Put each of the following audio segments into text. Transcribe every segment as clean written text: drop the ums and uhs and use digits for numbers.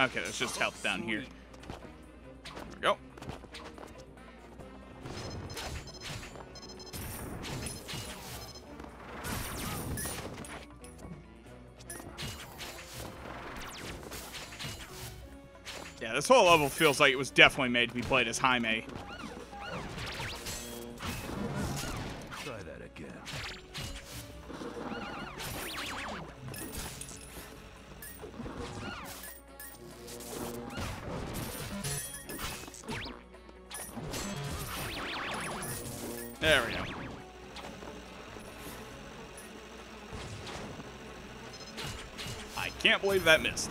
Okay, let's just help down here. There we go. Yeah, this whole level feels like it was definitely made to be played as Jaime. Try that again. There we go. I can't believe that missed.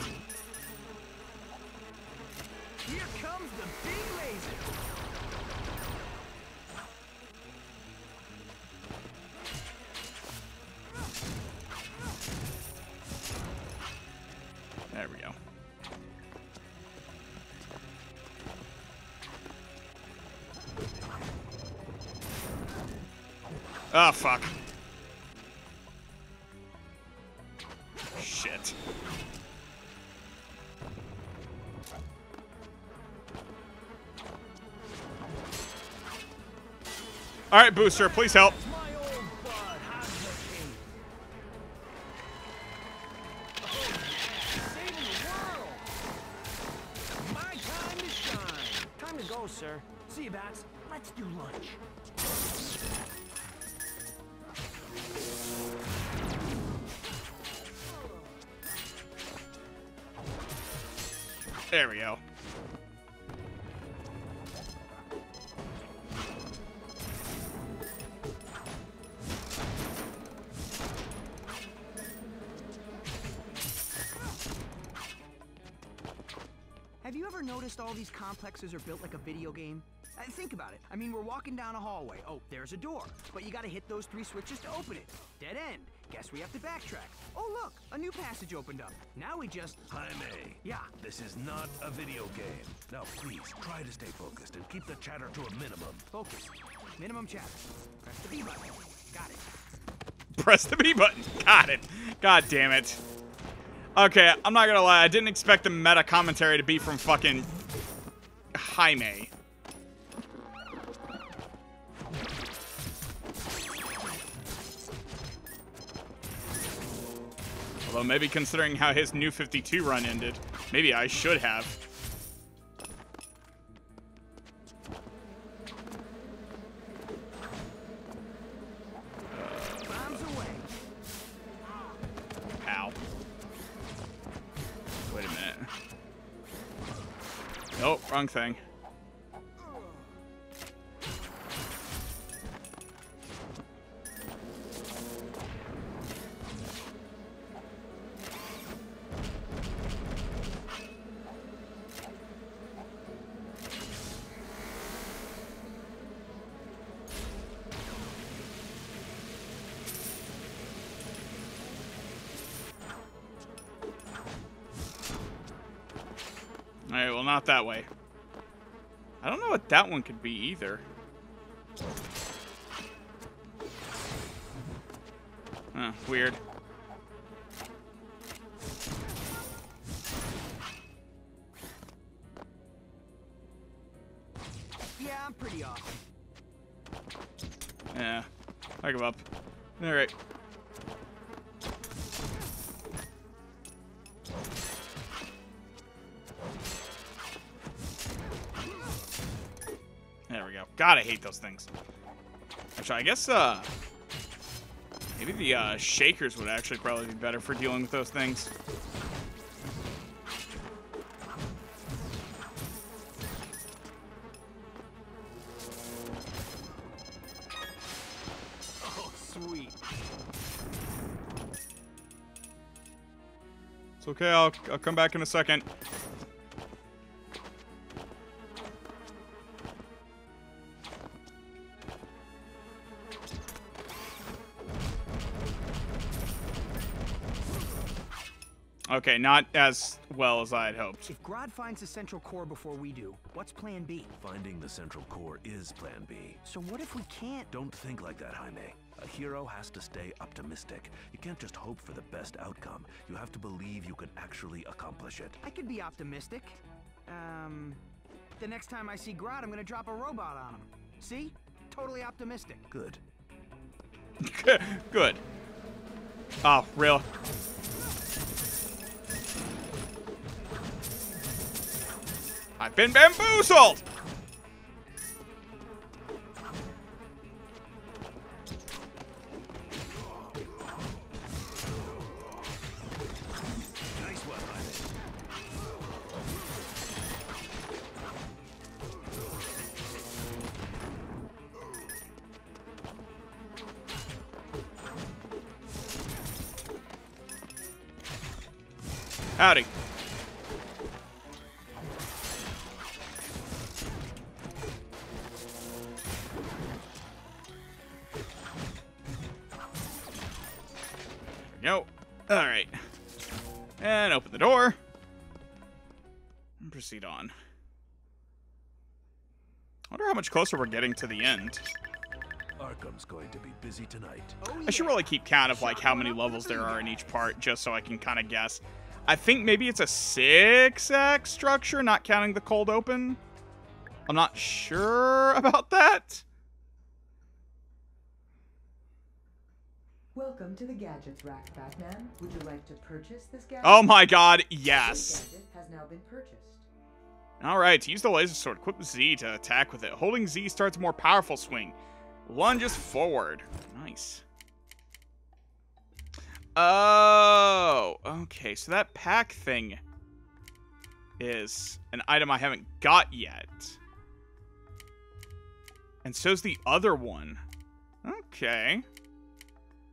Ah, fuck. Shit. All right, Booster, please help. There we go. Have you ever noticed all these complexes are built like a video game? Think about it. I mean, we're walking down a hallway. Oh, there's a door. But you gotta hit those three switches to open it. Dead end. Guess we have to backtrack. Oh, look! A new passage opened up. Now we just... Jaime. Yeah. This is not a video game. Now, please, try to stay focused and keep the chatter to a minimum. Focus. Minimum chatter. Press the B button. Got it. Press the B button. Got it. God damn it. Okay, I'm not gonna lie. I didn't expect the meta commentary to be from fucking... Jaime. Although maybe considering how his New 52 run ended, maybe I should have. Ow. Wait a minute. Nope, wrong thing. Alright, well, not that way. I don't know what that one could be either. Huh, weird. Yeah, I'm pretty off. Yeah, I give up. Alright. God, I hate those things. Actually, I guess, maybe the, shakers would actually probably be better for dealing with those things. Oh, sweet. It's okay, I'll come back in a second. Okay, not as well as I had hoped. If Grodd finds the central core before we do, what's plan B? Finding the central core is plan B. So what if we can't? Don't think like that, Jaime. A hero has to stay optimistic. You can't just hope for the best outcome. You have to believe you can actually accomplish it. I could be optimistic. The next time I see Grodd, I'm gonna drop a robot on him. See? Totally optimistic. Good. Good. Oh, real. I've been bamboozled! Nice one, Ivan. Howdy. No. All right. And open the door. And proceed on. I wonder how much closer we're getting to the end. Arkham's going to be busy tonight. I should really keep count of like how many levels there are in each part, just so I can kind of guess. I think maybe it's a 6-act structure, not counting the cold open. I'm not sure about that. Welcome to the gadgets rack, Batman. Would you like to purchase this gadget? Oh my god, yes. This gadget has now been purchased. Alright, use the laser sword. Equip Z to attack with it. Holding Z starts a more powerful swing. Lunges forward. Nice. Oh, okay. So that pack thing is an item I haven't got yet. And so's the other one. Okay.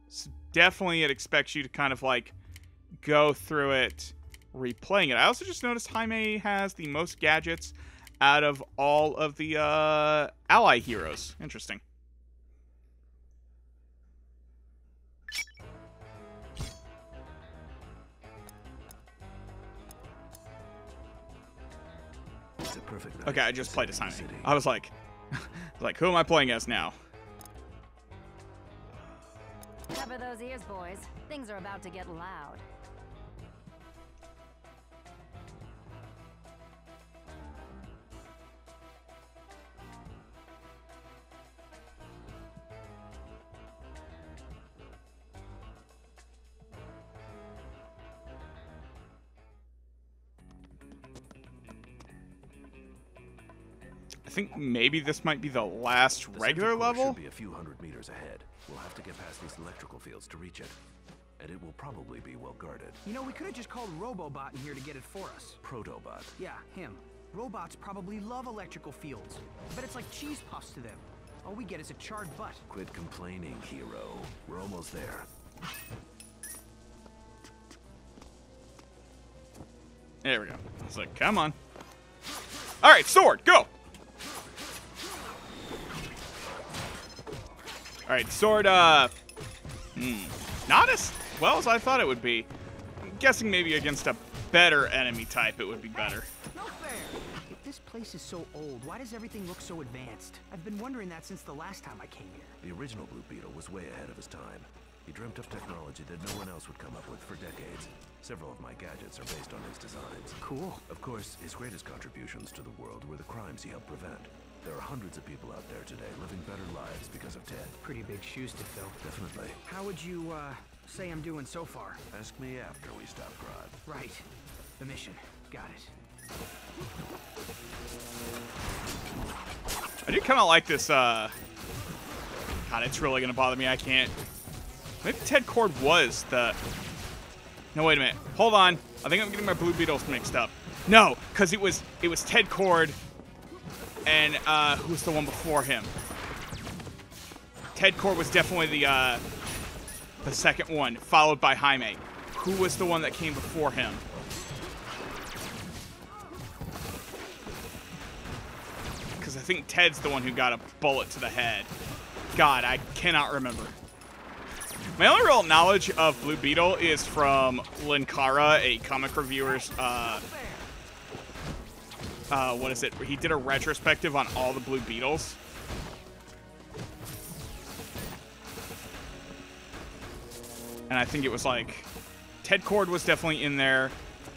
So definitely it expects you to kind of like go through it replaying it. I also just noticed Jaime has the most gadgets out of all of the ally heroes. Interesting. It's a perfect night. Okay, I just played as Jaime. I was like who am I playing as now? Cover those ears, boys. Things are about to get loud. I think maybe this might be the last regular level. Should be a few hundred meters ahead. We'll have to get past these electrical fields to reach it, and it will probably be well guarded. You know, we could have just called Robobot in here to get it for us. Protobot. Yeah, him. Robots probably love electrical fields, but it's like cheese puffs to them. All we get is a charred butt. Quit complaining, hero. We're almost there. There we go. It's like, come on. All right, sword, go. Alright, sword, not as well as I thought it would be. I'm guessing maybe against a better enemy type it would be better. No fair! If this place is so old, why does everything look so advanced? I've been wondering that since the last time I came here. The original Blue Beetle was way ahead of his time. He dreamt up technology that no one else would come up with for decades. Several of my gadgets are based on his designs. Cool. Of course, his greatest contributions to the world were the crimes he helped prevent. There are hundreds of people out there today living better lives because of Ted. Pretty big shoes to fill. Definitely. How would you, say I'm doing so far? Ask me after we stop Grodd. Right. The mission. Got it. I do kind of like this, God, it's really going to bother me. I can't. Maybe Ted Kord was the... No, wait a minute. Hold on. I think I'm getting my Blue Beetles mixed up. No, because it was Ted Kord... And, who's the one before him? Ted Kord was definitely the second one, followed by Jaime. Who was the one that came before him? Because I think Ted's the one who got a bullet to the head. God, I cannot remember. My only real knowledge of Blue Beetle is from Linkara, a comic reviewer's, what is it? He did a retrospective on all the Blue Beetles. And I think it was like, Ted Kord was definitely in there.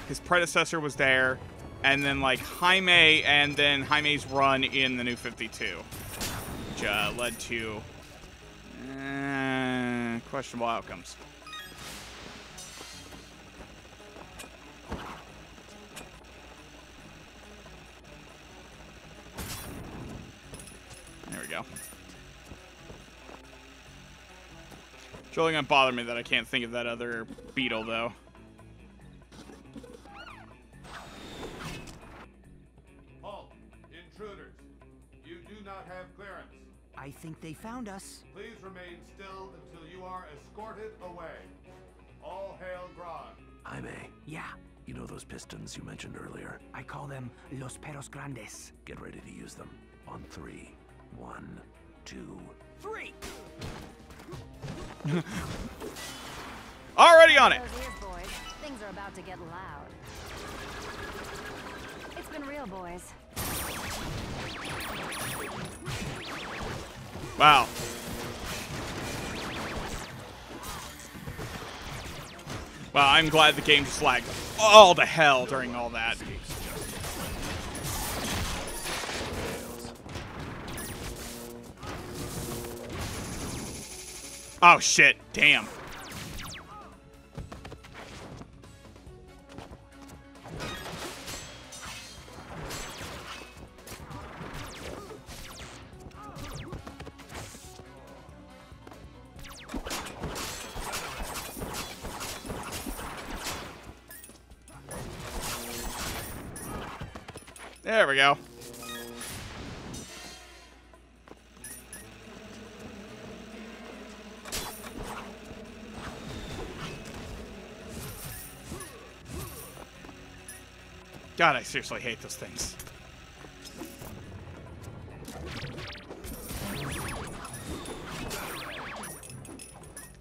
His predecessor was there. And then like Jaime, and then Jaime's run in the New 52. Which led to questionable outcomes. There we go. It's really gonna bother me that I can't think of that other beetle though. I think they found us. Please remain still until you are escorted away. All hail Grodd. Jaime. Yeah. You know those pistons you mentioned earlier? I call them Los Peros Grandes. Get ready to use them. On 3. 1, 2, 3. Already on it. Those ears, boys. Things are about to get loud. It's been real, boys. Wow. Wow, I'm glad the game just lagged all to hell during all that. Oh shit, damn. There we go. God, I seriously hate those things.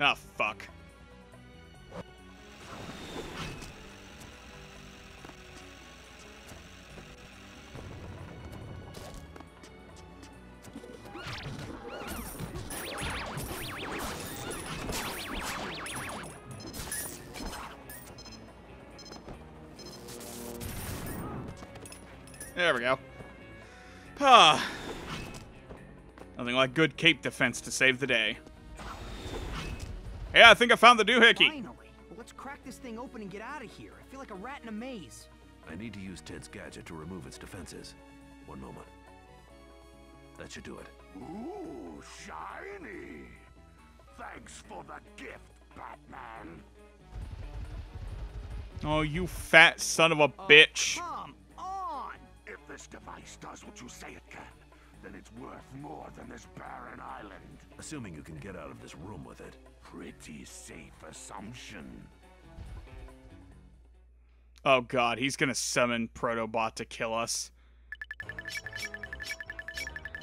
Ah, fuck. There we go. Ah. Nothing like good cape defense to save the day. Yeah, I think I found the doohickey. Finally. Well, let's crack this thing open and get out of here. I feel like a rat in a maze. I need to use Ted's gadget to remove its defenses. One moment. That should do it. Ooh, shiny. Thanks for the gift, Batman. Oh, you fat son of a bitch. Tom. If this device does what you say it can, then it's worth more than this barren island. Assuming you can get out of this room with it. Pretty safe assumption. Oh god, he's gonna summon Protobot to kill us.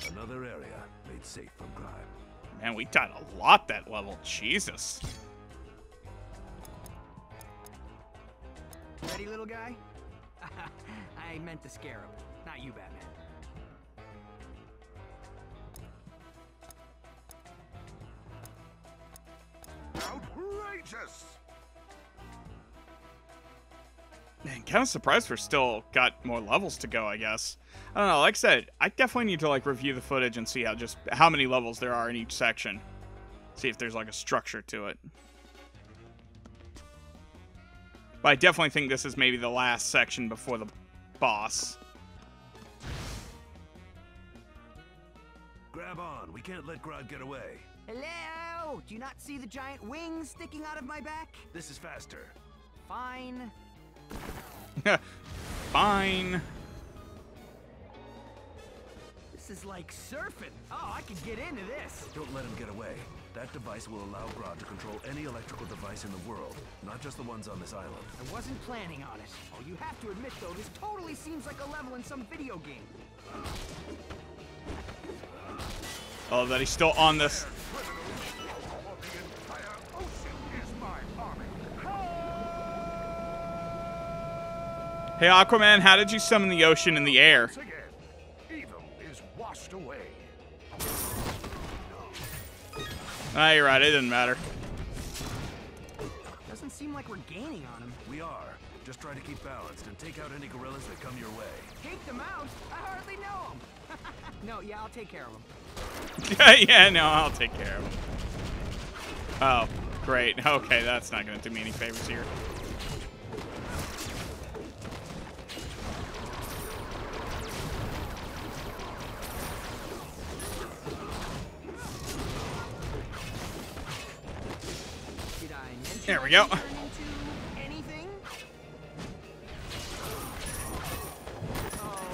Another area made safe from crime. Man, we died a lot that level. Jesus. Ready, little guy? I meant the scarab, not you, Batman. Outrageous! Man, kind of surprised we're still got more levels to go, I guess. I don't know, like I said, I definitely need to like review the footage and see how many levels there are in each section. See if there's like a structure to it. But I definitely think this is maybe the last section before the boss. Grab on. We can't let Grodd get away. Hello? Do you not see the giant wings sticking out of my back? This is faster. Fine. Fine. This is like surfing. Oh, I could get into this. Don't let him get away. That device will allow Grodd to control any electrical device in the world, not just the ones on this island. I wasn't planning on it. Oh, you have to admit, though, this totally seems like a level in some video game. Oh, that he's still on this. Oh, Hey, Aquaman, how did you summon the ocean and the air? Once again, evil is washed away. Ah, you're right. It doesn't matter. Doesn't seem like we're gaining on him. We are. Just try to keep balanced and take out any gorillas that come your way. Take them out? I hardly know them. No, yeah, I'll take care of them. Yeah, no, I'll take care of them. Oh, great. Okay, that's not going to do me any favors here. There we go. Oh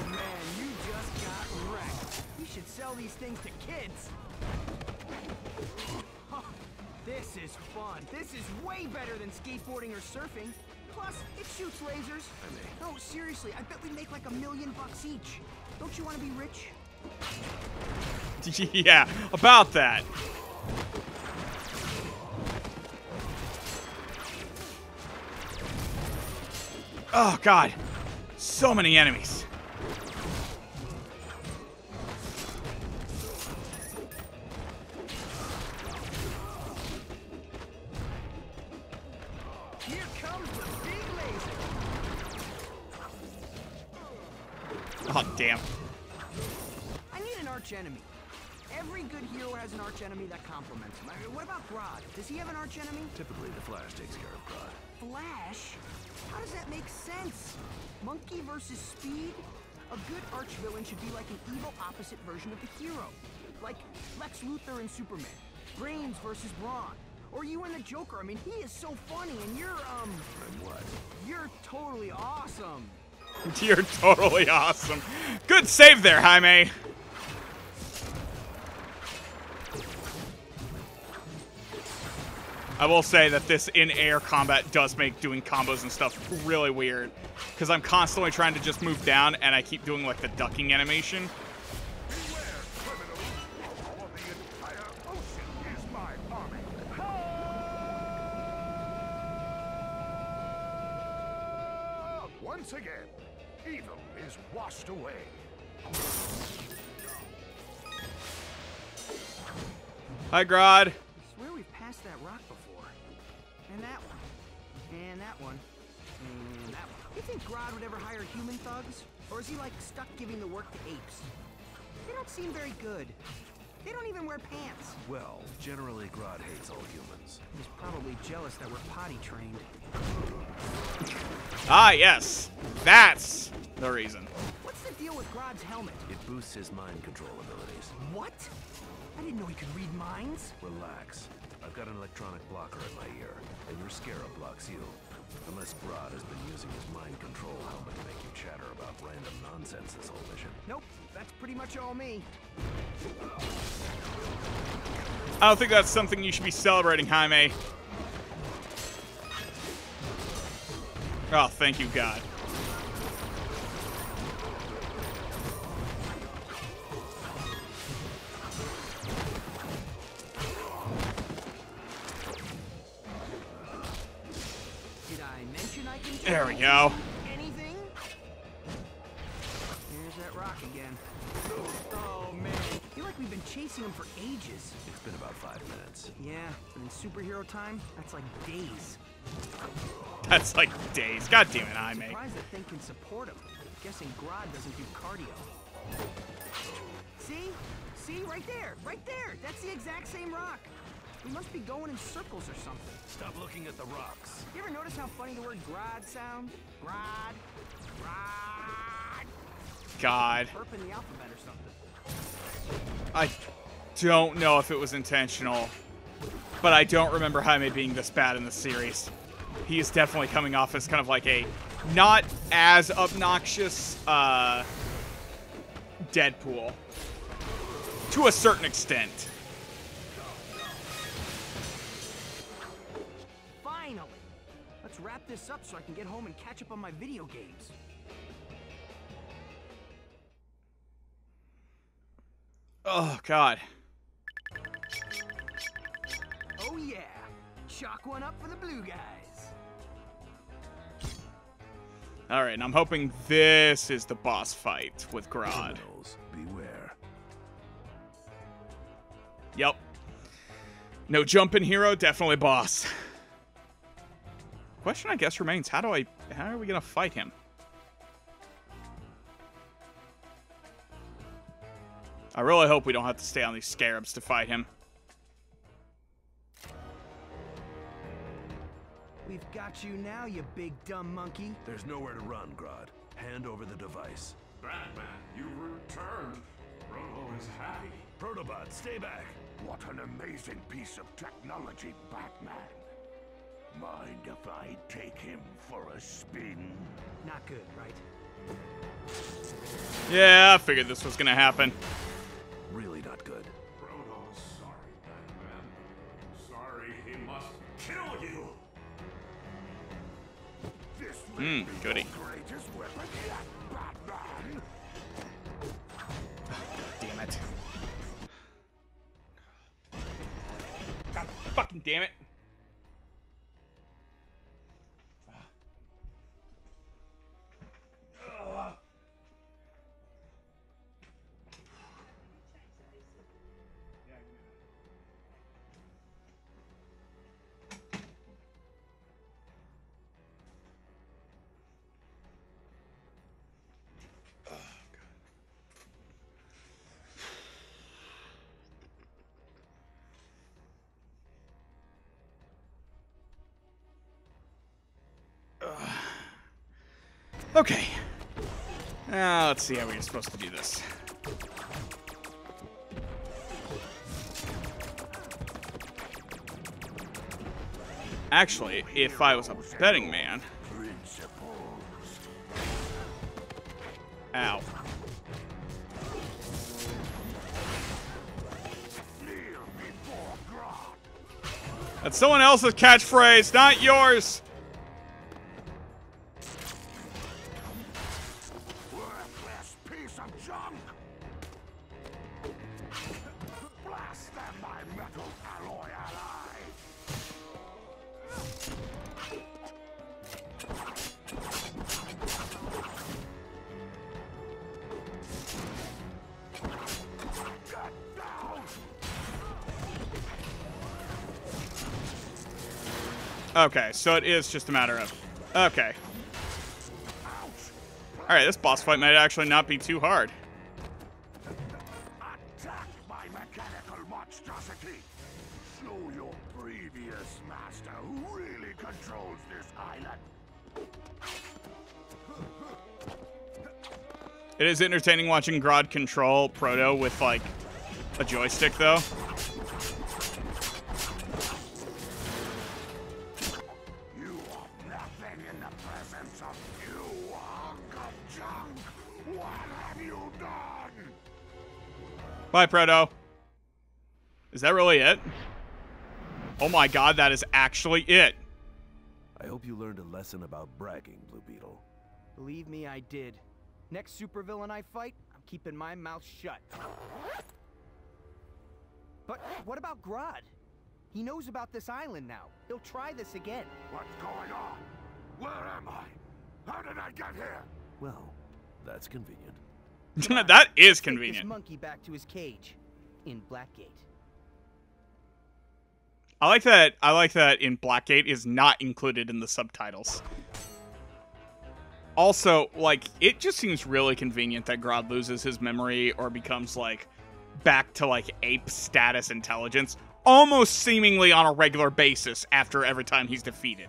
man, you just got wrecked. You should sell these things to kids. Oh, this is fun. This is way better than skateboarding or surfing. Plus, it shoots lasers. No, seriously, I bet we make like $1 million each. Don't you want to be rich? Yeah, about that. Oh god, so many enemies. Here comes the big laser. Oh damn. I need an arch enemy. Every good hero has an arch enemy that complements him. What about Grodd? Does he have an arch enemy? Typically the Flash takes care of Grodd. Flash? How does that make sense? Monkey versus speed? A good archvillain should be like an evil opposite version of the hero. Like Lex Luthor and Superman. Brains versus brawn. Or you and the Joker. I mean, he is so funny and you're, And what? You're totally awesome. You're totally awesome. Good save there, Jaime. I will say that this in-air combat does make doing combos and stuff really weird, because I'm constantly trying to just move down, and I keep doing, like, the ducking animation. Beware, criminals! All the entire ocean is my army! Help! Once again, evil is washed away. Hi, Grodd. That rock before, and that one, and that one, and that one. You think Grodd would ever hire human thugs, or is he like stuck giving the work to apes? They don't seem very good. They don't even wear pants. Well, generally Grodd hates all humans. He's probably jealous that we're potty trained. Ah, yes, that's the reason. What's the deal with Grodd's helmet? It boosts his mind control abilities. What? I didn't know he could read minds. Relax. I've got an electronic blocker in my ear, and your scarab blocks you. Unless Grodd has been using his mind control helmet to make you chatter about random nonsense this whole mission. Nope, that's pretty much all me. I don't think that's something you should be celebrating, Jaime. Oh, thank you, God. There we go. Anything? Here's that rock again. Oh man, I feel like we've been chasing him for ages. It's been about 5 minutes. Yeah, but in superhero time, that's like days. That's like days. God damn it, Jaime. I'm surprised that thing can support him. I'm guessing Grodd doesn't do cardio. See? See? Right there! Right there! That's the exact same rock. We must be going in circles or something. Stop looking at the rocks. You ever notice how funny the word Grodd sounds? Grodd. Grodd. God. Burp in the alphabet or something. I don't know if it was intentional, but I don't remember Jaime being this bad in the series. He is definitely coming off as kind of like a not as obnoxious Deadpool to a certain extent. Wrap this up so I can get home and catch up on my video games. Oh god. Oh yeah. Chalk one up for the blue guys. All right, and I'm hoping this is the boss fight with Grodd. Beware. Yep. No jumping hero, definitely boss. Question, I guess, remains, how are we gonna fight him? I really hope we don't have to stay on these scarabs to fight him. We've got you now, you big dumb monkey. There's nowhere to run, Grodd. Hand over the device. Batman, you returned. Rolo is happy. Protobot, stay back. What an amazing piece of technology, Batman. Mind if I take him for a spin? Not good, right? Yeah, I figured this was gonna happen. Really not good. Rolo's sorry, Batman. Sorry, he must kill you. Hmm, goody. Damn it. God fucking damn it. Okay. Now let's see how we're supposed to do this. Actually, if I was a betting man... Ow. That's someone else's catchphrase, not yours! Okay, so it is just a matter of... Okay. Alright, this boss fight might actually not be too hard. Attack my mechanical monstrosity. Show your previous master who really controls this island. It is entertaining watching Grodd control Proto with, like, a joystick, though. Bye, Proto. Is that really it? Oh my god, that is actually it. I hope you learned a lesson about bragging, Blue Beetle. Believe me, I did. Next supervillain I fight, I'm keeping my mouth shut. But what about Grodd? He knows about this island now. He'll try this again. What's going on? Where am I? How did I get here? Well, that's convenient. That is convenient. Take this monkey back to his cage in Blackgate. I like that. I like that in Blackgate is not included in the subtitles. Also, like, it just seems really convenient that Grodd loses his memory or becomes, like, back to, like, ape status intelligence almost seemingly on a regular basis after every time he's defeated.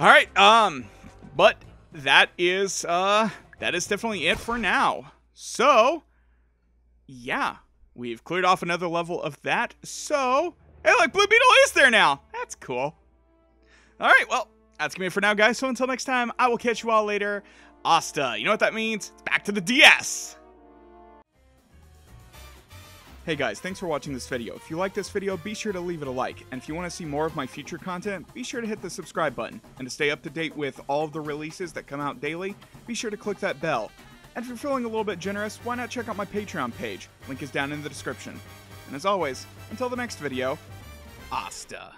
All right, but that is definitely it for now. So, yeah, we've cleared off another level of that. So, hey, like, Blue Beetle is there now. That's cool. All right, well, that's going to be it for now, guys. So until next time, I will catch you all later. Hasta. You know what that means? It's back to the DS. Hey guys, thanks for watching this video. If you like this video, be sure to leave it a like. And if you want to see more of my future content, be sure to hit the subscribe button. And to stay up to date with all of the releases that come out daily, be sure to click that bell. And if you're feeling a little bit generous, why not check out my Patreon page? Link is down in the description. And as always, until the next video, hasta.